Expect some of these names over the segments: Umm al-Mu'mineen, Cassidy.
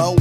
low.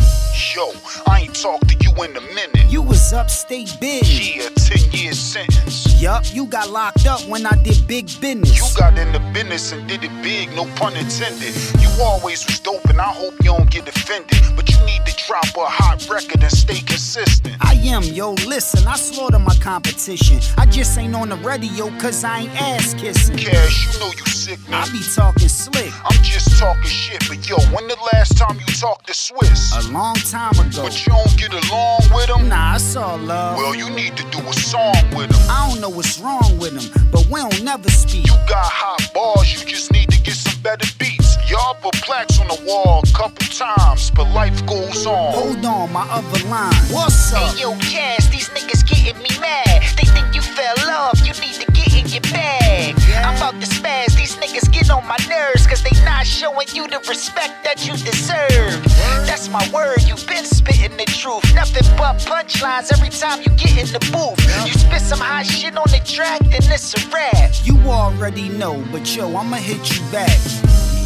Yo, I ain't talked to you in a minute. You was upstate bitch. Yeah, 10-year sentence. Yup, you got locked up when I did big business. You got in the business and did it big, no pun intended. You always was dope and I hope you don't get offended. But you need to drop a hot record and stay consistent. I am, yo, listen, I slaughter my competition. I just ain't on the radio cause I ain't ass kissing. Cash, you know you sick, man. I be talking slick. I'm just talking shit, but yo, when the last time you talked to Swiss? A long time ago. But you don't get along with him? Nah, it's all love. Well, you need to do a song with him. I don't know what's wrong with him, but we don't never speak. You got hot bars, you just need to get some better beats. Y'all put plaques on the wall a couple times, but life goes on. Hold on, my other line. What's up? Hey, yo, Cass, these niggas getting me mad. They think you fell off, you need to get in your bag. Yeah. I'm about to spaz, these niggas get on my nerves, cause they not showing you the respect that you deserve. That's my word, you've been spitting the truth. Nothing but punchlines every time you get in the booth. You spit some hot shit on the track, then it's a rap. You already know, but yo, I'ma hit you back.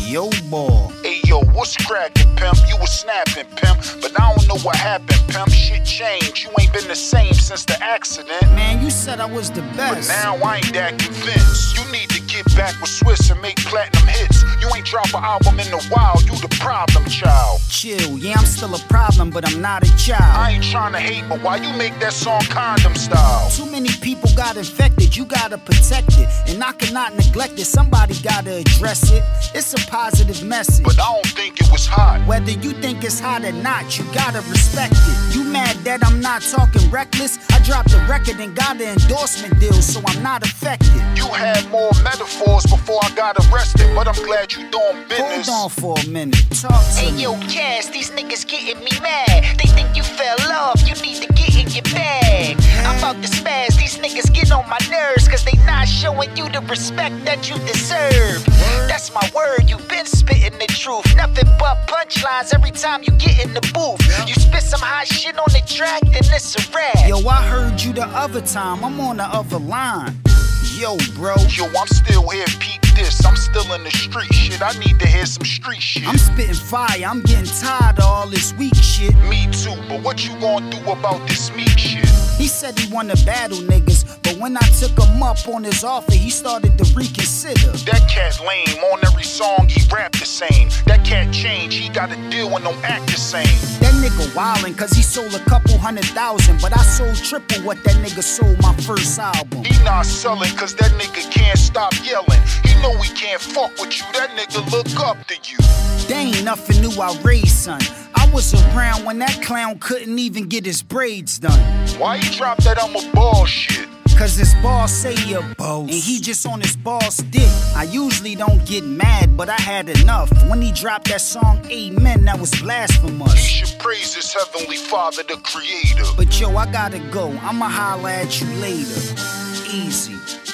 Yo, boy. Hey, yo, what's crackin', pimp? You was snapping, pimp, but I don't know what happened, pimp. Shit changed, you ain't been the same since the accident. Man, you said I was the best. But now I ain't that convinced. You need to get back with Swiss and make platinum hits. You ain't drop an album in a while, you the problem child. Chill, yeah, I'm still a problem, but I'm not a child. I ain't tryna hate, but why you make that song condom style? Too many people got infected, you gotta protect it. And I cannot neglect it, somebody gotta address it. It's a positive message. But I don't think it was hot. Whether you think it's hot or not, you gotta respect it. You mad that I'm not talking reckless? I dropped a record and got an endorsement deal, so I'm not affected. You had more metaphors before I got arrested, but I'm glad you doing business. Hold on for a minute. Talk to me. Hey, yo, Cass, these niggas getting me mad. They think you fell off, you need to get in your bag. I'm about to spaz, these niggas get on my nerves, cause they not showing you the respect that you deserve. That's my word, you've been spitting the truth. Nothing but punchlines every time you get in the booth. You spit some hot shit on the track, then it's a rap. Yo, I heard you the other time, I'm on the other line. Yo, bro. Yo, I'm still here, peep this. I'm still in the street shit. I need to hear some street shit. I'm spitting fire. I'm getting tired of all this weak shit. Me too, but what you gonna do about this meek shit? He said he wanna battle niggas, but when I took him up on his offer, he started to reconsider. That cat lame. On every song, he rapped the same. That cat changed. He got a deal and don't act the same. That nigga wildin' cause he sold a couple 100,000, but I sold triple what that nigga sold my first album. He not selling cause that nigga can't stop yelling. He know he can't fuck with you. That nigga look up to you. They ain't nothing new I raised, son. I was around when that clown couldn't even get his braids done. Why he drop that I'm a ball shit? Cause his boss say he a boss, and he just on his boss dick. I usually don't get mad, but I had enough. When he dropped that song, Amen, that was blasphemous. He should praise his heavenly father, the creator. But yo, I gotta go, I'ma holla at you later. Easy.